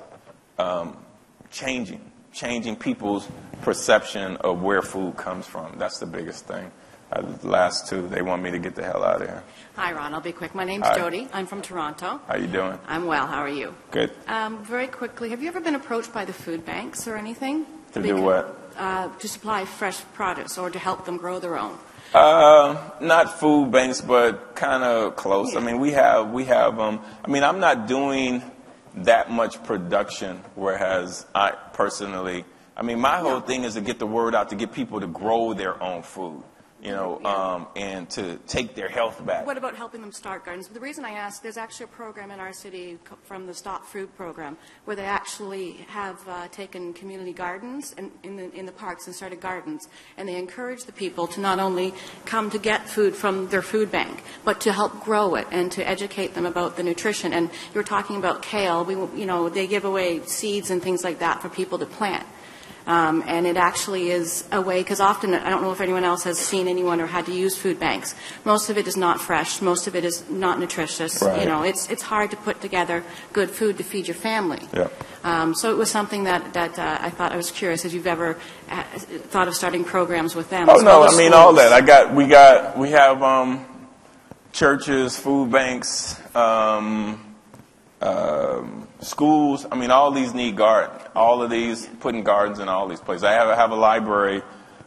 changing people's perception of where food comes from. That's the biggest thing. The last two, they want me to get the hell out of here. Hi, Ron. I'll be quick. My name's Jody. I'm from Toronto. How you doing? I'm well. How are you? Good. Very quickly, have you ever been approached by the food banks or anything? To do what? To supply fresh produce or to help them grow their own. Not food banks, but kind of close. Yeah. I mean, we have I mean, I'm not doing that much production, whereas I personally, I mean, my whole thing is to get the word out, to get people to grow their own food, you know, and to take their health back. What about helping them start gardens? The reason I ask, there's actually a program in our city from the Stop Food Program where they actually have taken community gardens in the parks and started gardens, and they encourage the people to not only come to get food from their food bank, but to help grow it and to educate them about the nutrition. And you were talking about kale. You know, they give away seeds and things like that for people to plant. And it actually is a way, because often, I don't know if anyone else has seen anyone or had to use food banks. Most of it is not fresh. Most of it is not nutritious. Right. You know, it's hard to put together good food to feed your family. Yeah. So it was something that I thought, I was curious if you've ever thought of starting programs with them. Oh, no, I mean, all that. We have churches, food banks, schools. I mean, all these need gardens. All of these, putting gardens in all these places. I have a library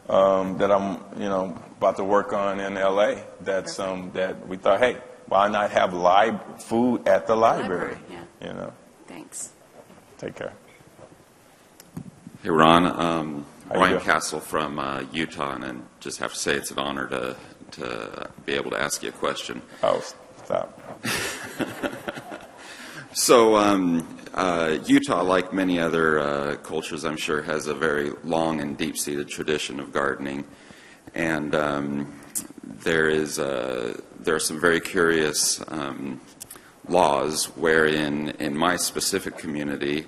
that I'm, you know, about to work on in LA. That's that we thought, hey, why not have food at the library? Yeah. You know. Thanks. Take care. Hey, Ron. Ryan Castle from Utah, and just have to say it's an honor to be able to ask you a question. Oh, stop. So Utah, like many other cultures, I'm sure, has a very long and deep-seated tradition of gardening, and there are some very curious laws wherein, in my specific community,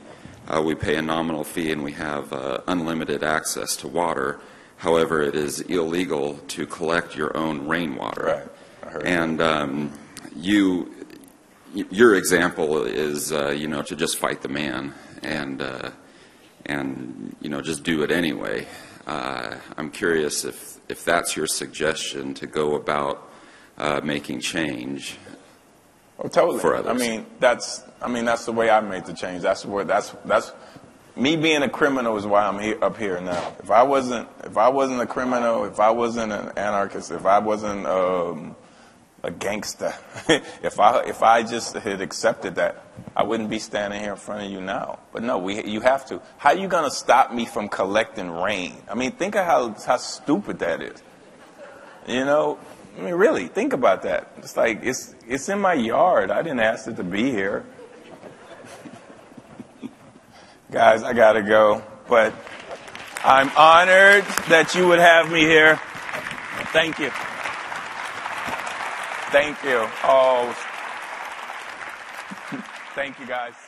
We pay a nominal fee and we have unlimited access to water. However, it is illegal to collect your own rainwater. Right. I heard and your example is, you know, to just fight the man and you know, just do it anyway. I'm curious if that's your suggestion to go about making change. Well, totally. For others. I mean that's the way I made the change. That's me being a criminal is why I'm here, up here now. If I wasn't a criminal, if I wasn't an anarchist, if I wasn't a gangster, if I just had accepted that, I wouldn't be standing here in front of you now. But no, you have to. How are you gonna stop me from collecting rain? I mean, think of how stupid that is. You know. I mean, really, think about that. It's like, it's in my yard. I didn't ask it to be here. Guys, I gotta go. But I'm honored that you would have me here. Thank you. Thank you. Oh, thank you, guys.